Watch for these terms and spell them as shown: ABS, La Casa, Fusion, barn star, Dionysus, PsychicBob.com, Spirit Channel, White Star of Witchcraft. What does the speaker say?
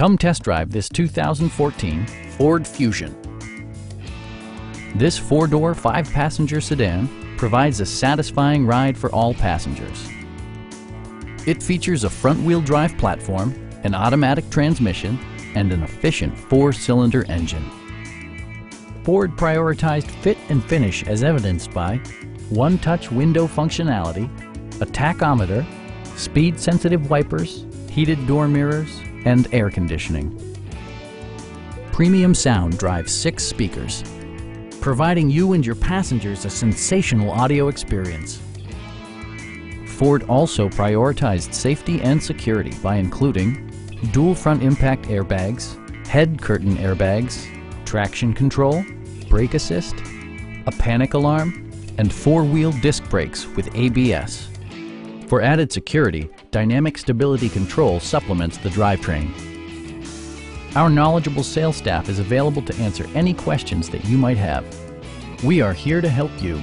Come test drive this 2014 Ford Fusion. This four-door, five-passenger sedan provides a satisfying ride for all passengers. It features a front-wheel drive platform, an automatic transmission, and an efficient four-cylinder engine. Ford prioritized fit and finish as evidenced by one-touch window functionality, a tachometer, speed-sensitive wipers, heated door mirrors, and air conditioning. Premium sound drives 6 speakers, providing you and your passengers a sensational audio experience. Ford also prioritized safety and security by including dual front impact airbags, head curtain airbags, traction control, brake assist, a panic alarm, and four-wheel disc brakes with ABS. For added security, dynamic stability control supplements the drivetrain. Our knowledgeable sales staff is available to answer any questions that you might have. We are here to help you.